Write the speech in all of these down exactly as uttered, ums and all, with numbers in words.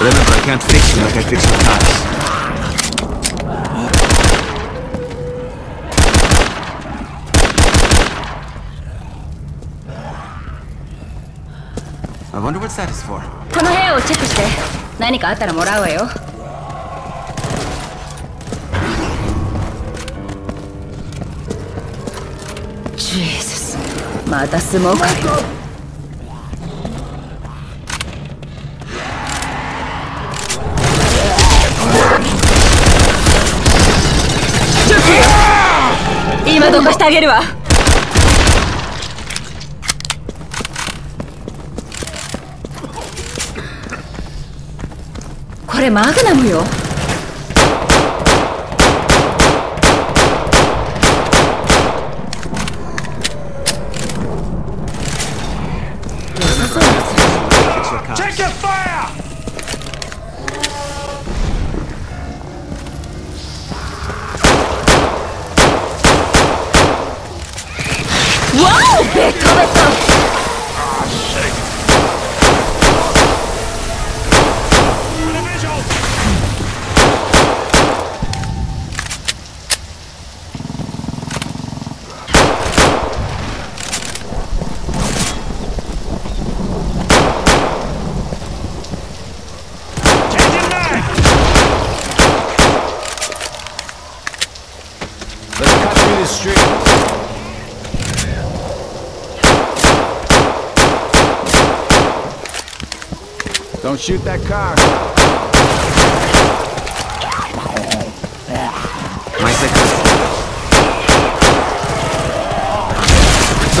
Remember, I can't fix you like I fix the cars. I wonder what that is for. Jesus. Mata smoke. Ima dokaste ageru wa. This is Magnum. Yo. Take your fire! Wow! Beto-beto! Don't shoot that car. My second.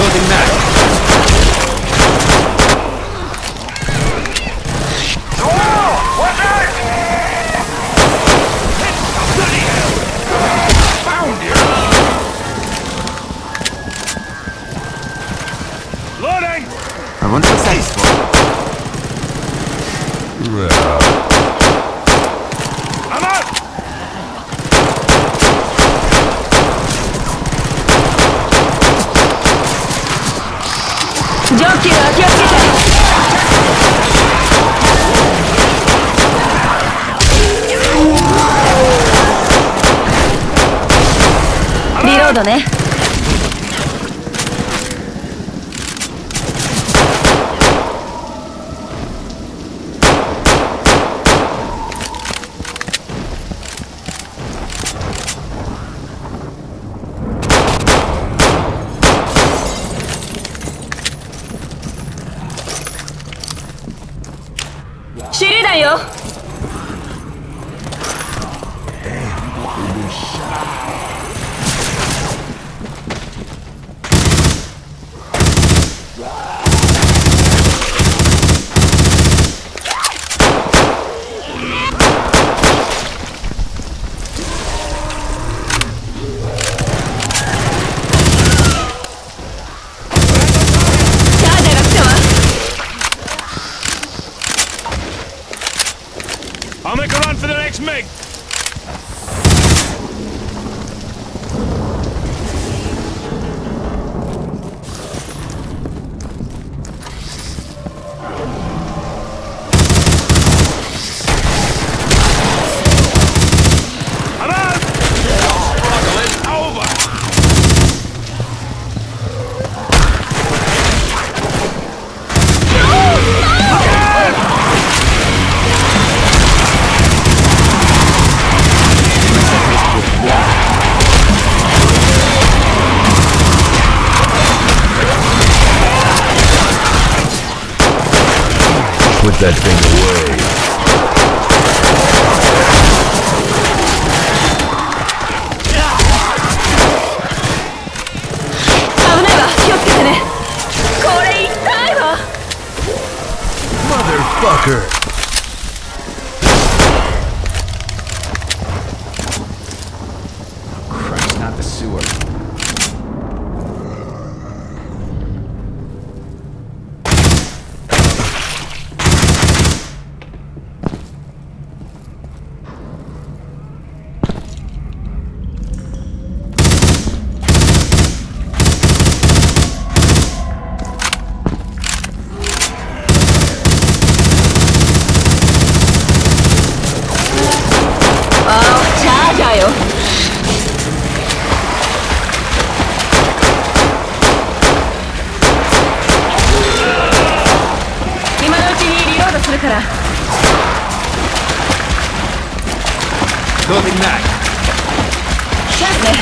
Loading back. Hello! What next? Bloody hell! Found you! Loading! I want to say. I'm out! Jockey, Reload, ne? I'll make a run for the next MiG! I'm out! Struggle is over! No! No! Again! Put that thing away. Motherfucker! から。どうでもない。チャンスね。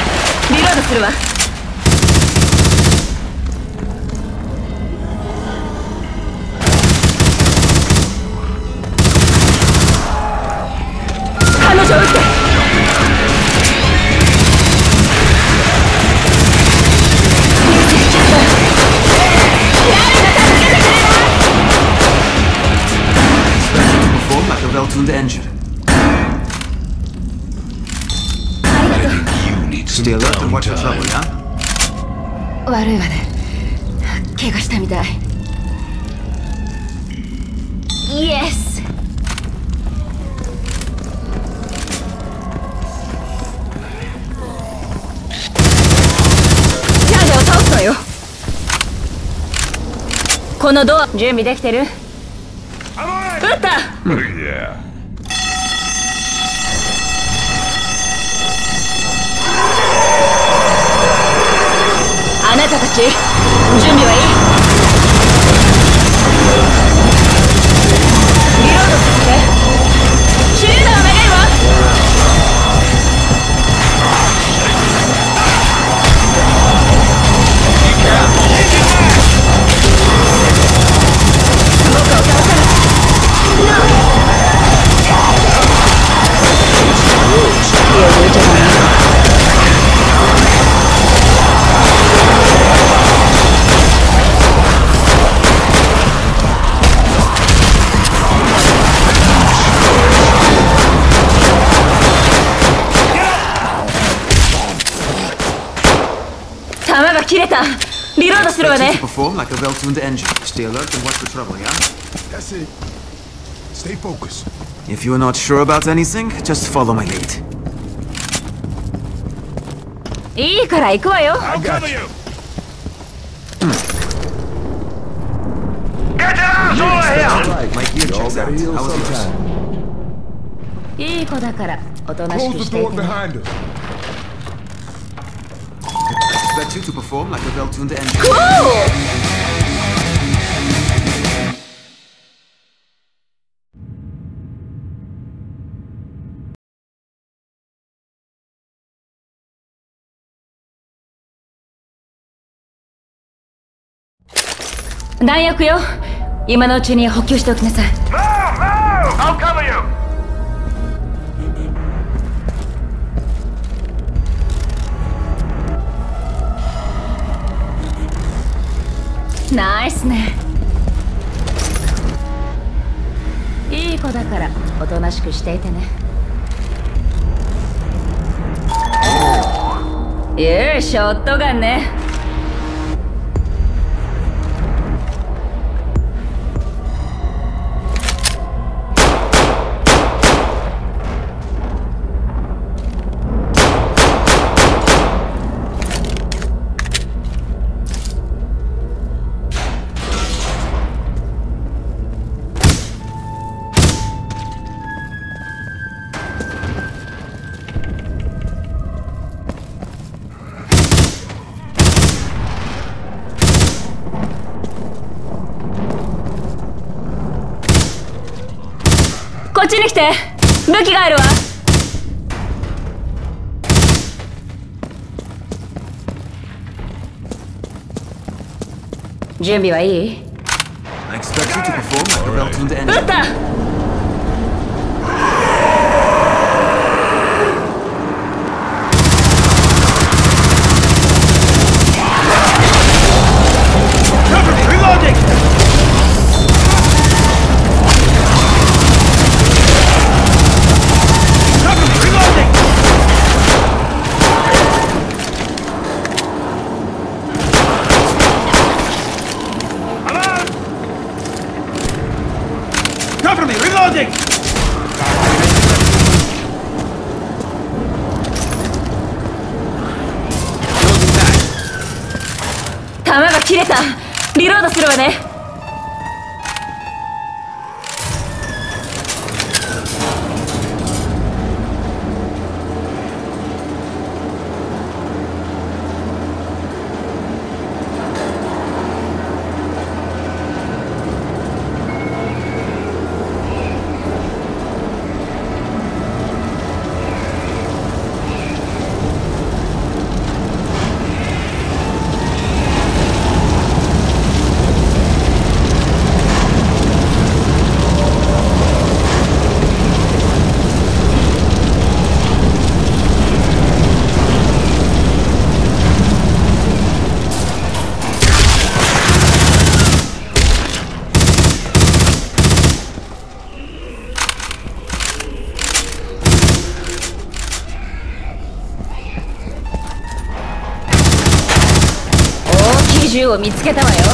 リロードするわ。彼女を撃って。To the engine. I think you need some Still up and watch your trouble, huh? Warui wa ne. Keiga shita mitai. Yes. Janeを倒すのよ。このドア準備できてる？撃った。Yeah. Anata-tachi, junbi wa ii? Reload suzuke. Shooter o nagai wa. Boku o tawasaru. No. Yeah, we're done. Perform like a well-tuned engine. Stay alert and watch for trouble, yeah? That's it. Stay focused. If you're not sure about anything, just follow my lead. いいから行くわよ。いい子だからおとなしくしていてね。弾薬よ。今のうちに補給しておきなさい。ナイスね。いい子だからおとなしくしていてね。よし、ショットガンね。こっちに来て。武器があるわ。準備はいい？撃った。銃を見つけたわよ。ど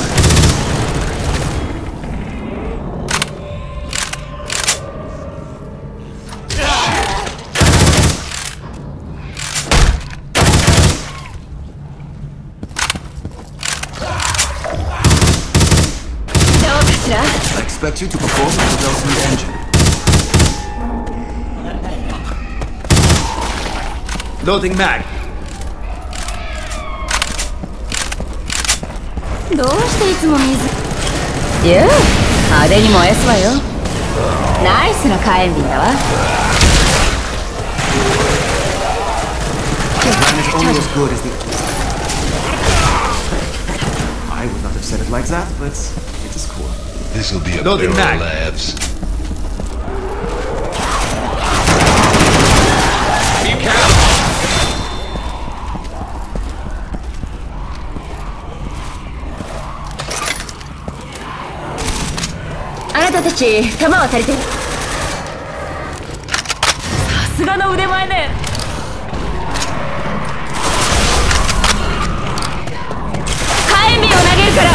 うかしら。I expect you to perform without the engine. ローディングマグ。どうしていつも水。ユー、派手に燃やすわよ。ナイスの火炎瓶だわ。ローディングマグ。 たち弾は足りてる。さすがの腕前ね。火炎瓶を投げるから。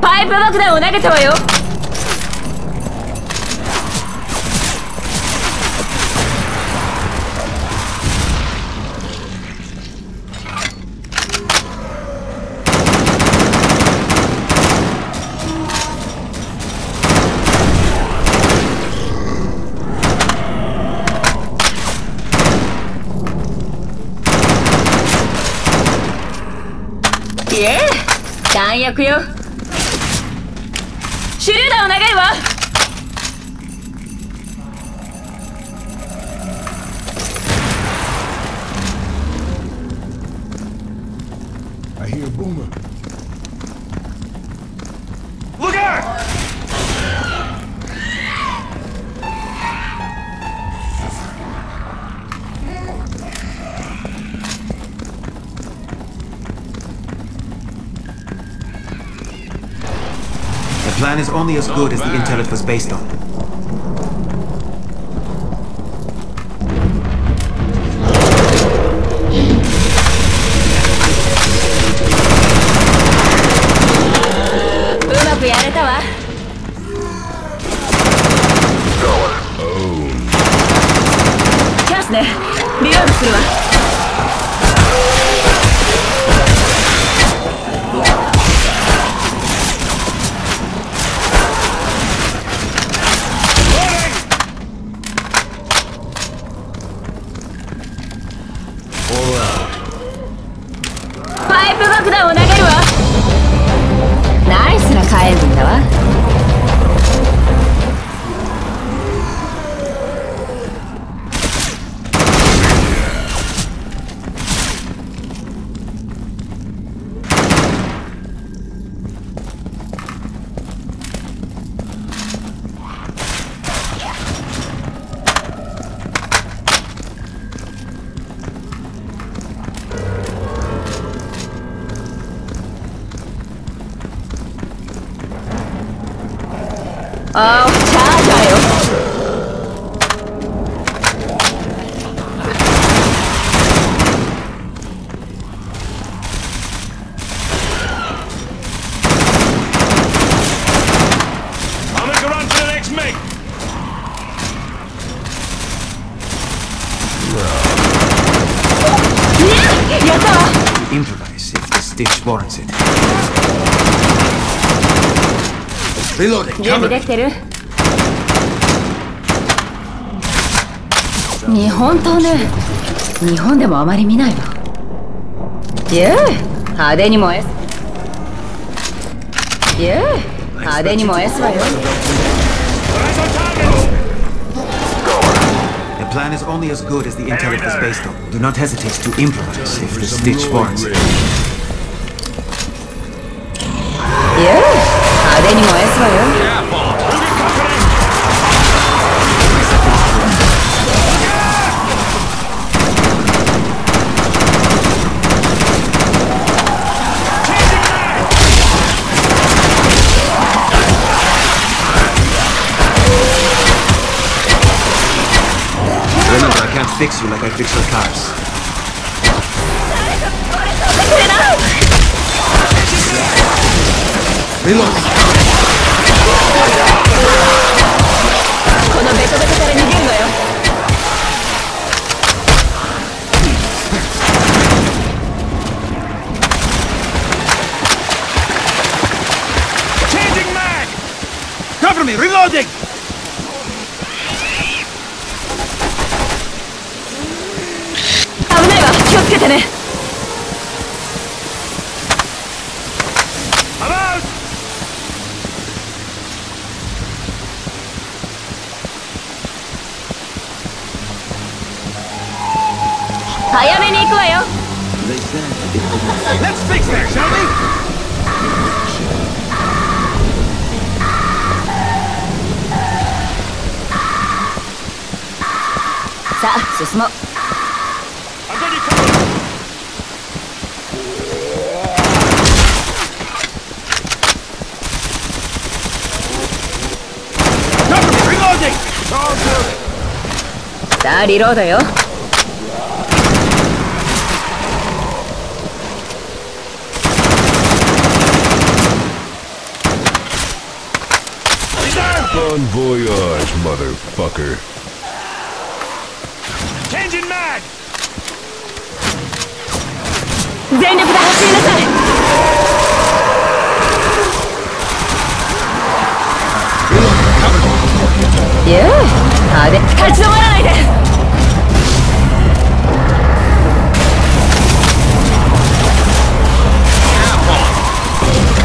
パイプ爆弾を投げたわよ。弾薬よ。手榴弾を長いわ。I hear a boomer. Look out! The plan is only as good as the intel it was based on. Reloading. Cover me. 日本刀ね。日本でもあまり見ないわ。いや、派手に燃え。いや、派手に燃えすわよ。The plan is only as good as the intel it was based on. Do not hesitate to improvise if the stitch warrants it. Anymore, it's for you. Yeah, Paul. Who's your company? Remember, I can't fix you like I fix your cars. Reload. 進もう。 さあ、リロードよ。 Bon voyage, motherfucker. Engine mag! Then if that's in the side! Yeah, how did catch the one I did? Yeah, boy.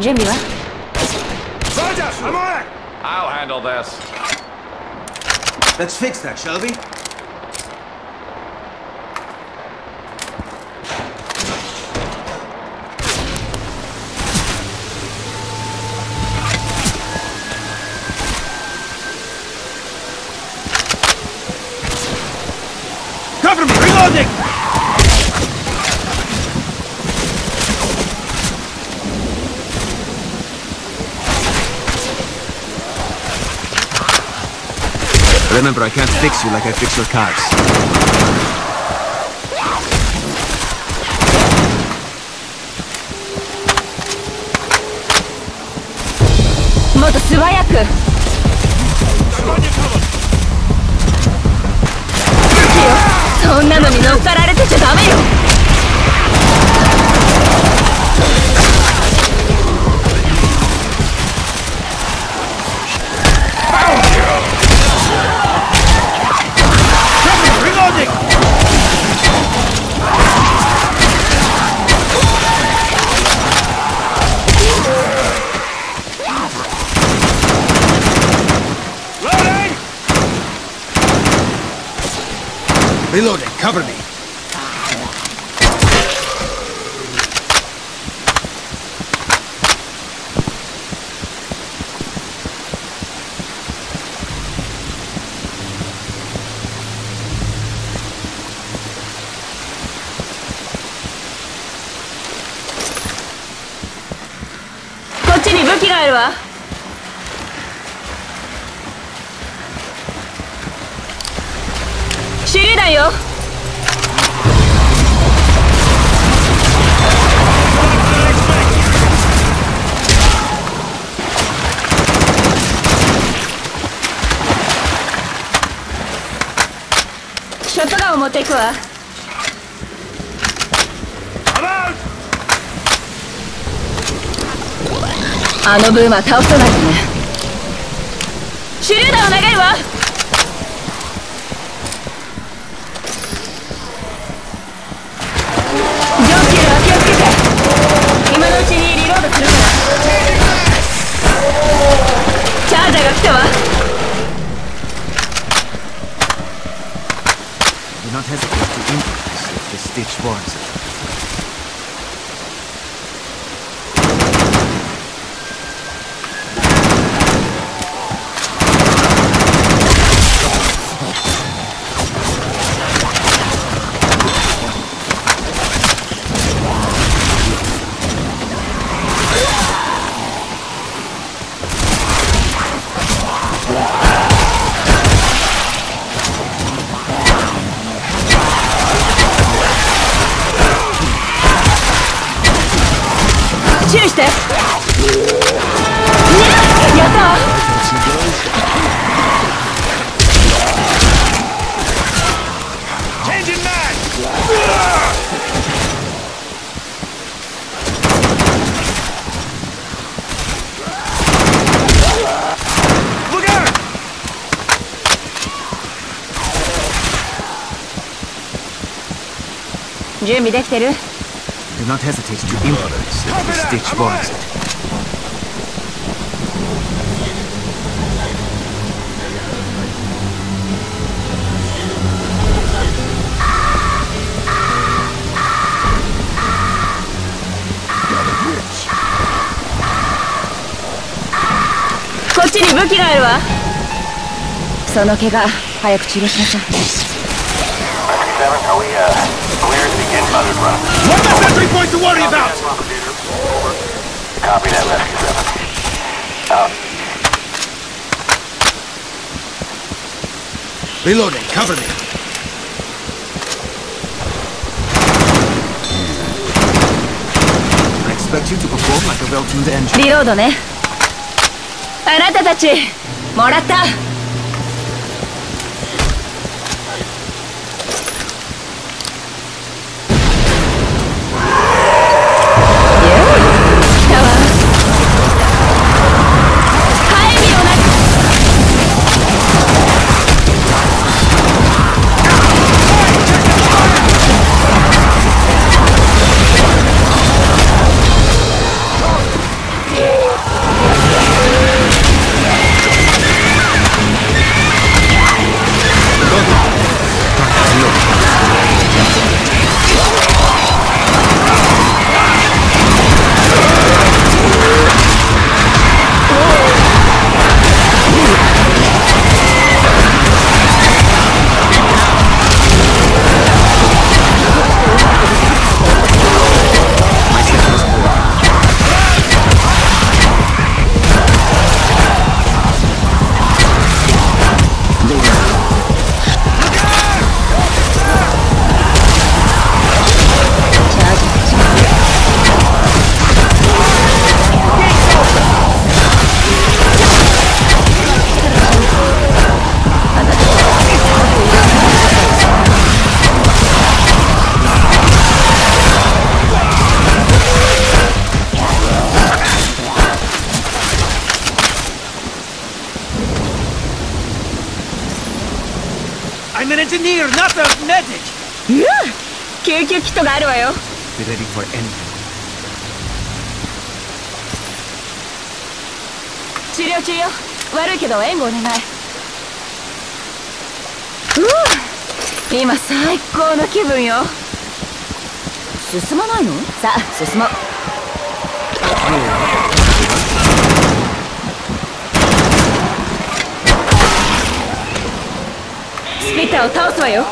Jim, you up? Roger, I'm on it! I'll handle this. Let's fix that, shall we? Cover me! Reloading! Remember, I can't fix you like I fix your cars. Reloading, cover me. I'm out! I'm Do not hesitate to improvise if the stitch warrants it. Do not hesitate to improvise if the stitch warrants it. Muttered run. One less entry point to worry Copy about! That, Copy that, Rescue seven. Out. Reloading, cover me. I expect you to perform like a well-tuned engine. Reload, ne? Anata-tachi, moratta! I'm an engineer, not a medic! Yeah! We're ready for anything. Treatment, treatment. Bad, but thanks. Woo! Now, it's I'll kill you. Don't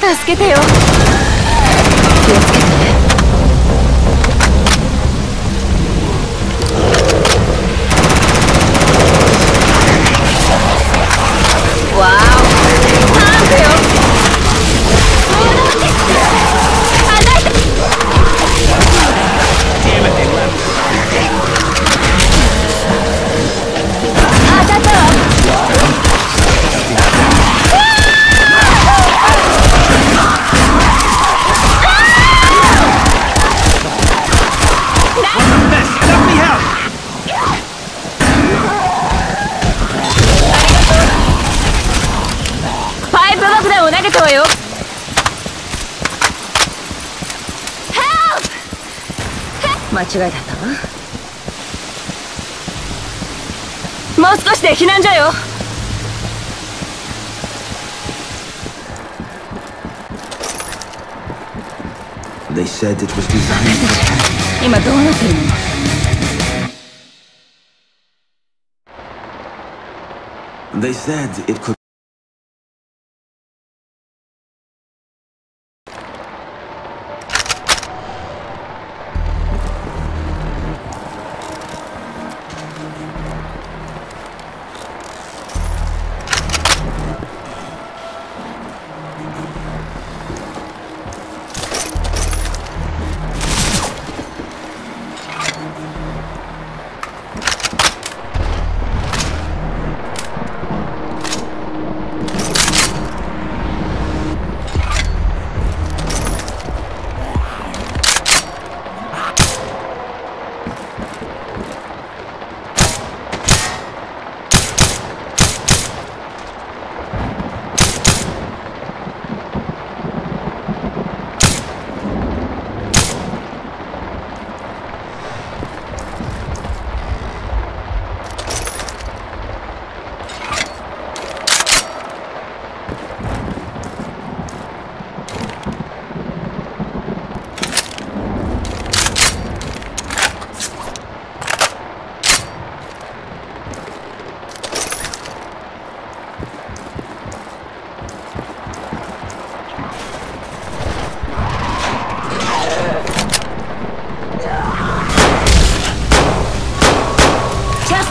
助けてよ。気をつけてね。 間違いだったわ。もう少しで避難所よ。They said it was designed for... 今どうなってるの? They said it could...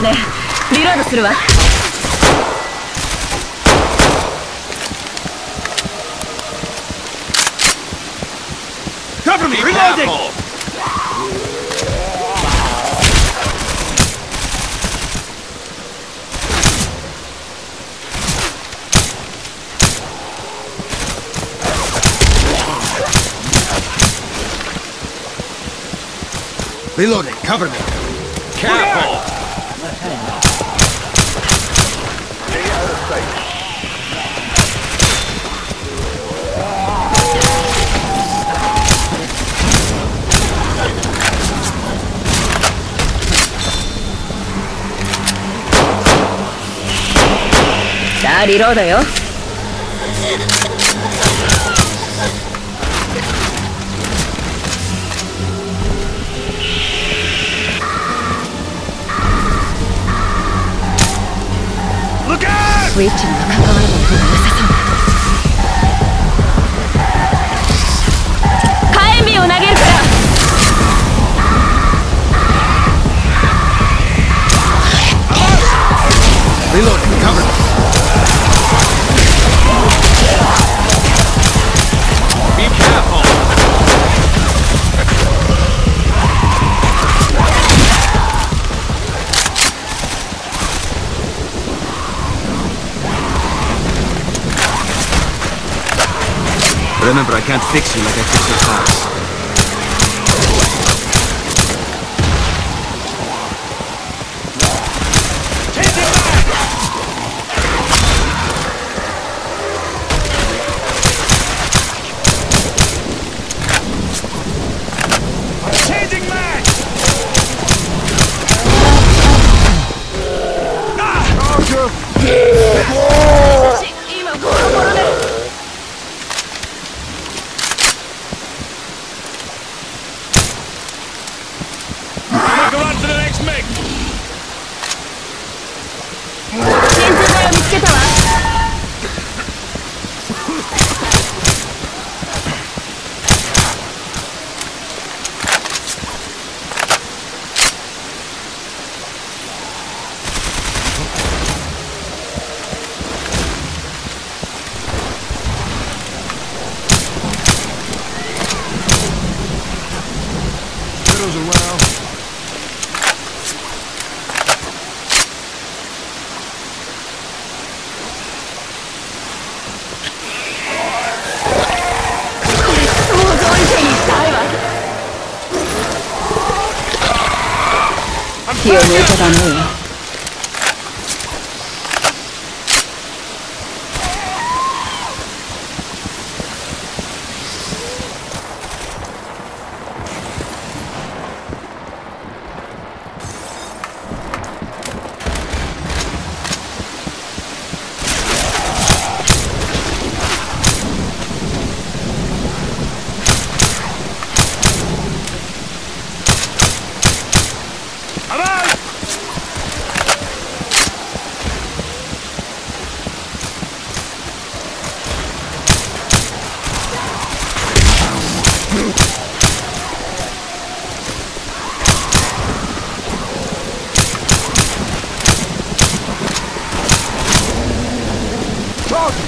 ですね。リロードするわ。Cover me, reloading! Reloading, cover me. Careful! Stay out of sight. さあ、リロードよ。 スイッチには関わらない方が良さそうだ。火炎瓶を投げるから。 Remember, I can't fix you like I fix your cars. Take it back! I'm changing mag! Ah! Here we go, down here.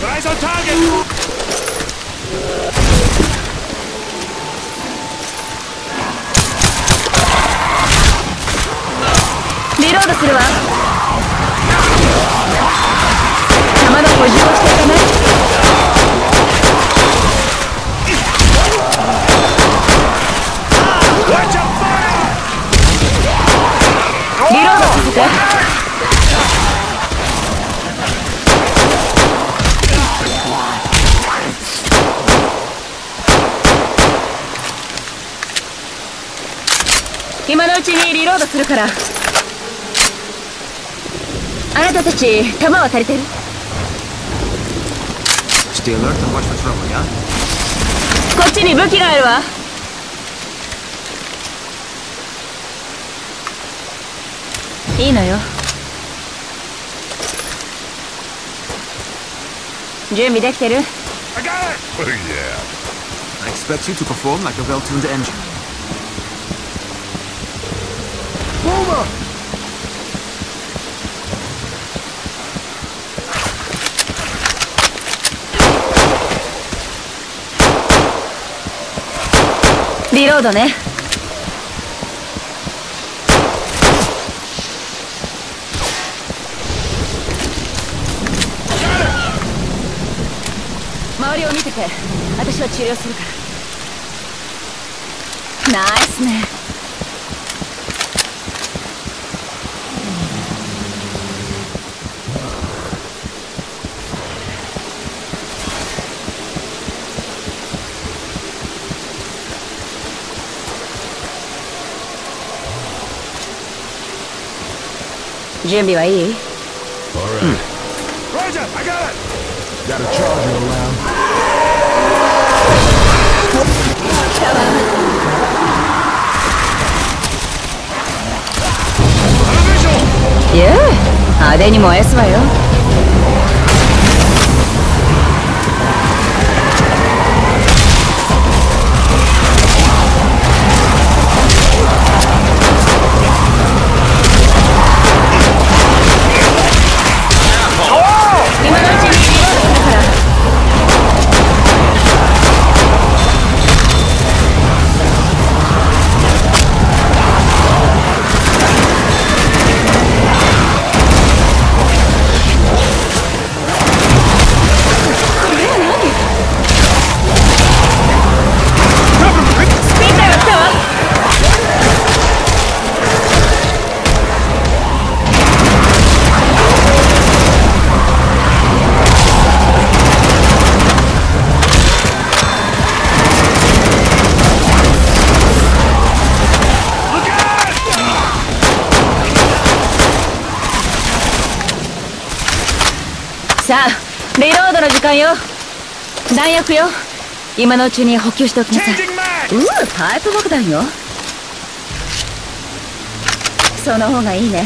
Rise on target! Reload するわ。弾の補充をしていかない。リロードさせて。 今のうちにリロードするから。あなたたち弾は足りてる？ Stay alert and watch for trouble, yeah? こっちに武器があるわ。いいのよ。準備できてる？ I got it! Oh, yeah. I expect you to perform like a well-tuned engine. そうだね。周りを見てて、私は治療するから。ナイスね。 準備はいい？ 派手に燃やすわよ。 リロードの時間よ。弾薬よ。今のうちに補給しておきなさい。うう、パイプ爆弾よ。その方がいいね。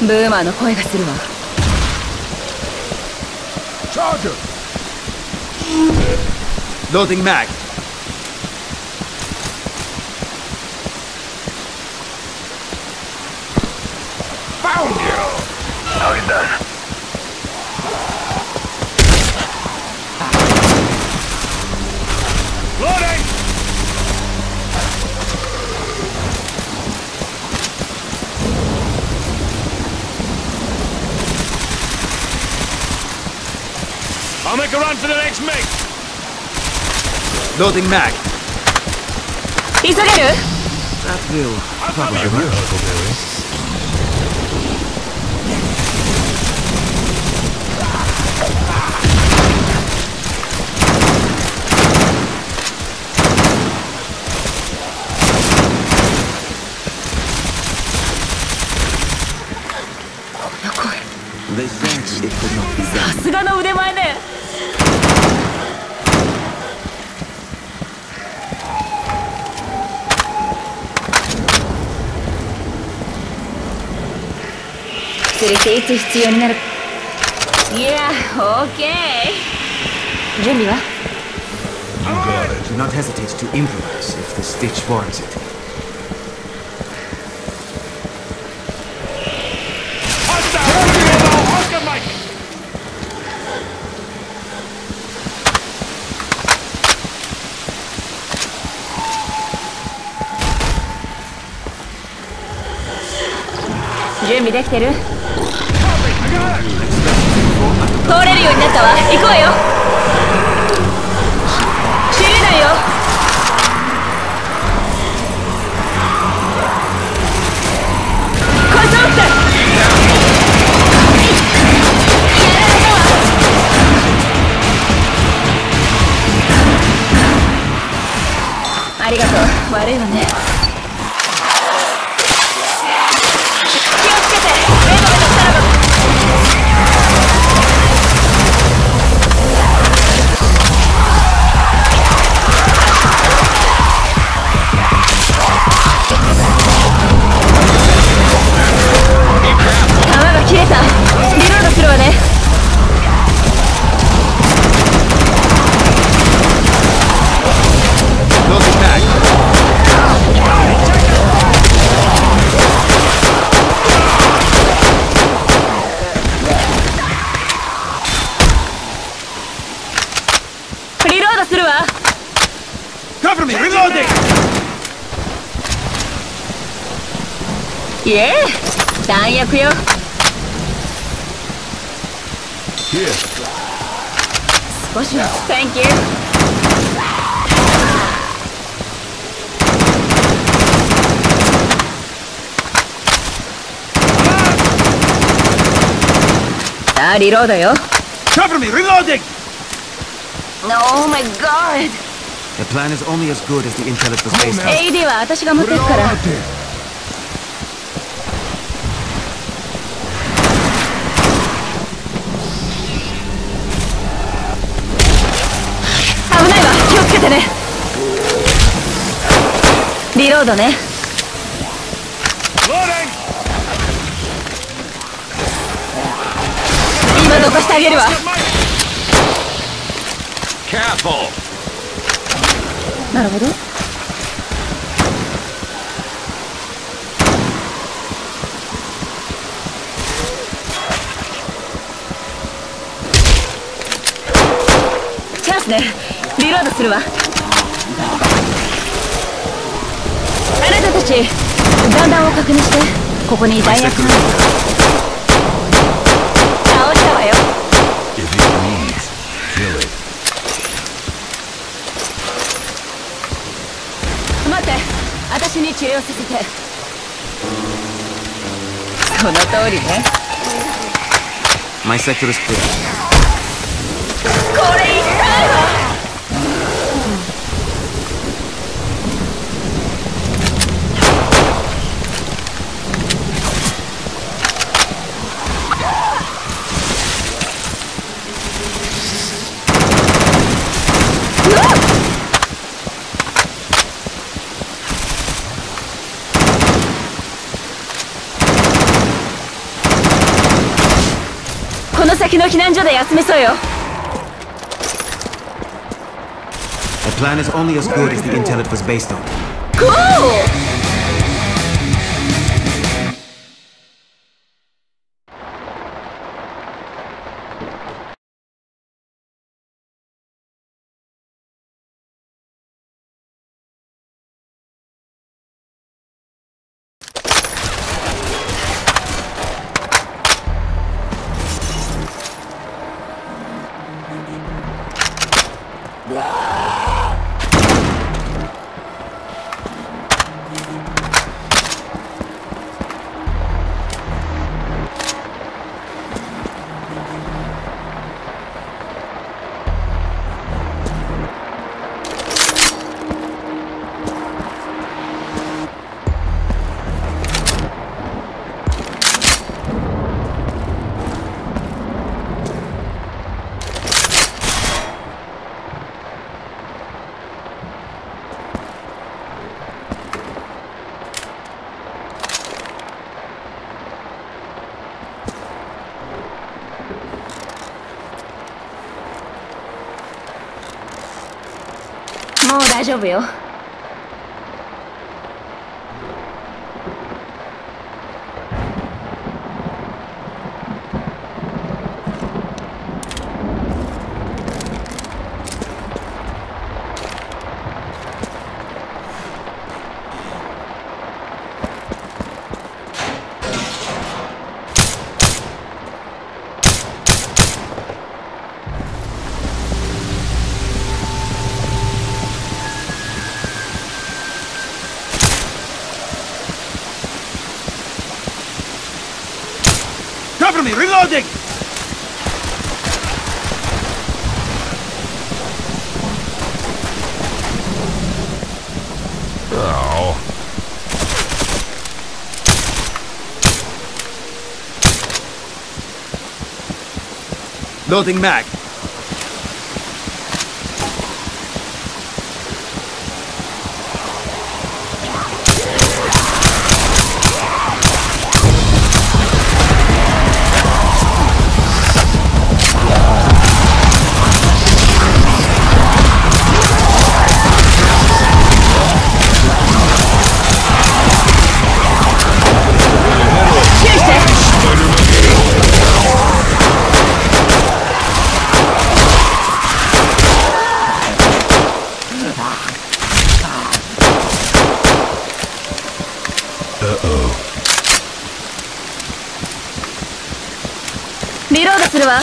ブーマーの声がするわ。ローディングマック。 I'll make a run for the next mate. Loading mag. He's a good. That will probably be a little bit. They said it could not be done. さすがの腕前ね。 連れていつ必要になる。いや、オッケー。準備は？Do not hesitate to improvise if the stitch warrants it. Hostile! 準備できてる？ 通れるようになったわ。行こうよ。知れないよ。こいつ撃って。やられたわ。ありがとう。悪いわね。 Loading mag. するわ。 Cover me, reloading! Yeah, 弾薬よ。少しは、Thank you. Reload, yo. Cover me, reloading. Oh my God. The plan is only as good as the intel it was based on. A D, wa, atashi ga motte iku kara. Avunai wa, kiyo tsukete ne. Reload ne. Loading. どかしてあげるわ。なるほど。チャンスね。リロードするわ。あなたたち、弾丸を確認して、ここに弾薬がある。 私に治療させて。その通りね。My sector is clear. これ痛いわ。The plan is only as good as the intel it was based on. Cool! I'll be okay. Reloading! Oh. Loading mag. するわ。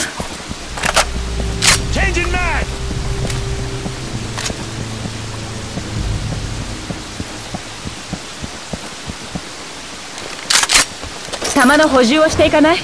弾の補充をしていかない？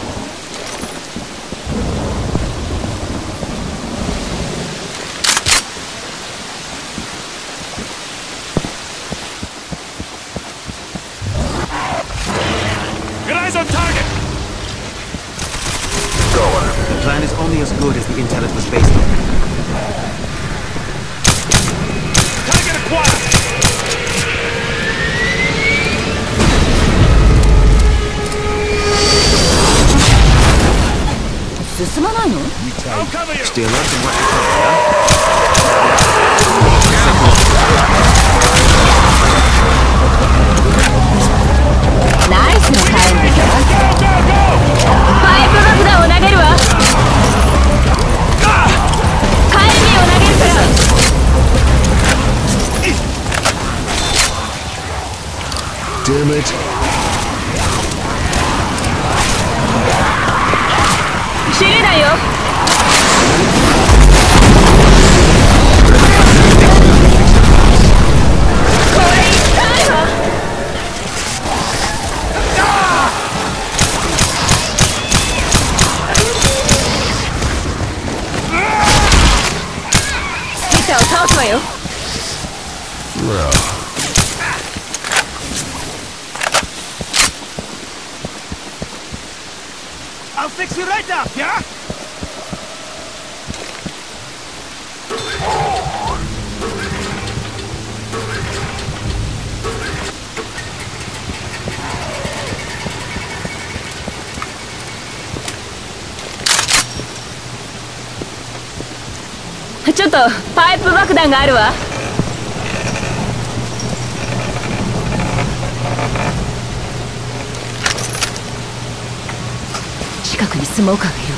ちょっとパイプ爆弾があるわ。近くにスモーカーがいる。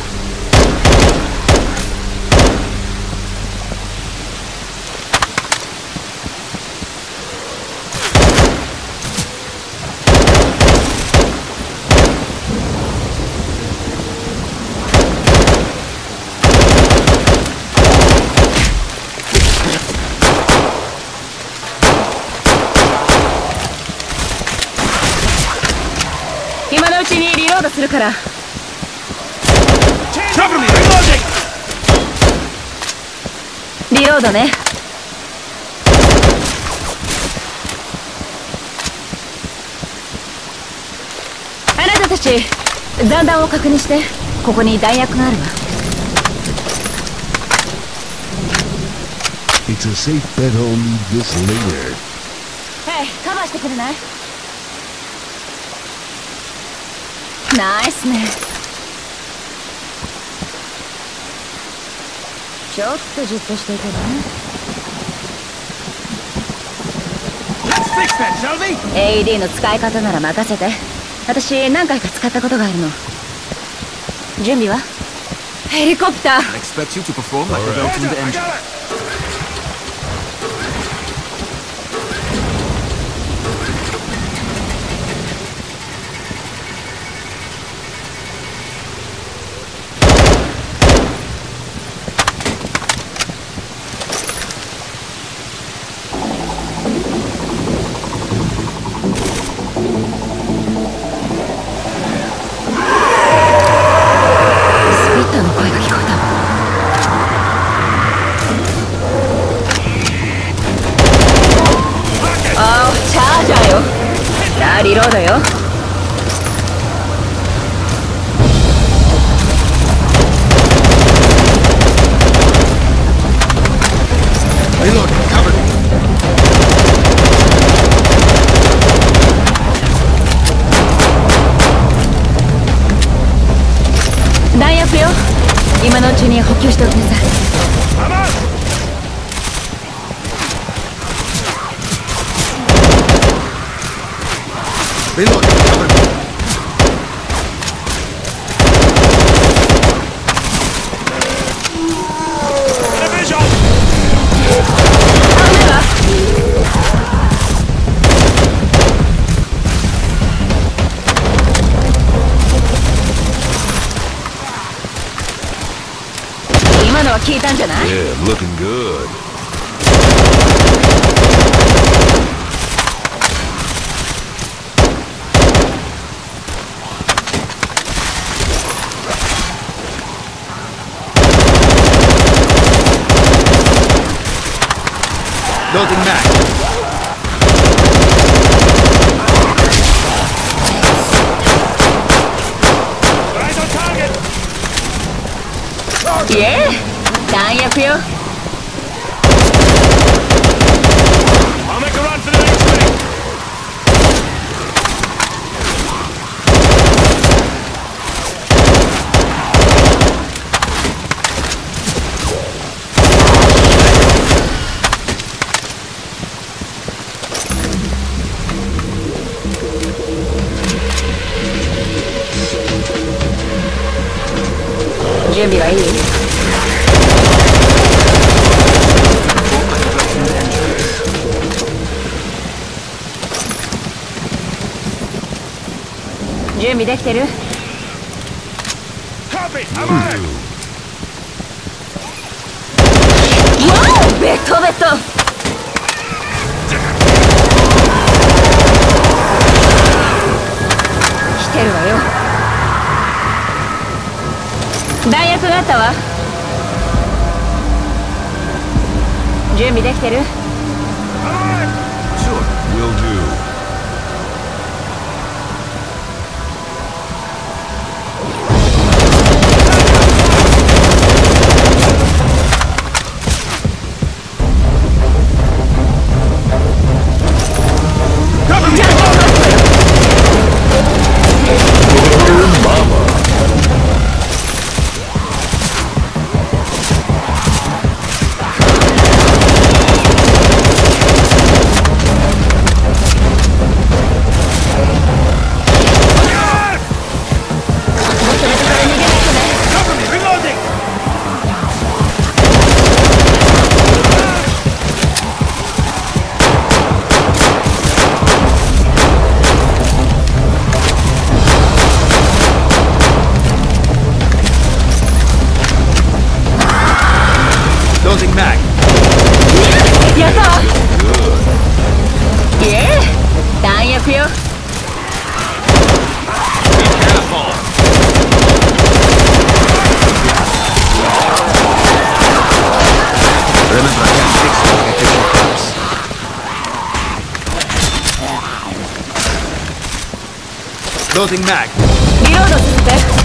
からリロードね。あなたたち弾丸を確認して。ここに弾薬があるわ。 It's a safe bet I'll need this later. Hey, カバーしてくれない？ナイスね。ちょっとじっとしていけばね。エーイーディー の使い方なら任せて。私何回か使ったことがあるの。準備は？ヘリコプター。は聞いたんじゃない？ Yeah, looking good. Nothing back. Yeah, dying up here. I'll make a run for the next thing. Jimmy, right here. Copy, I'm on it. Wow, beto, beto. Kiteru wa yo. Danyaku gatta wa. Junbi dekiteru? Sure, will do. Loading mag. Reload.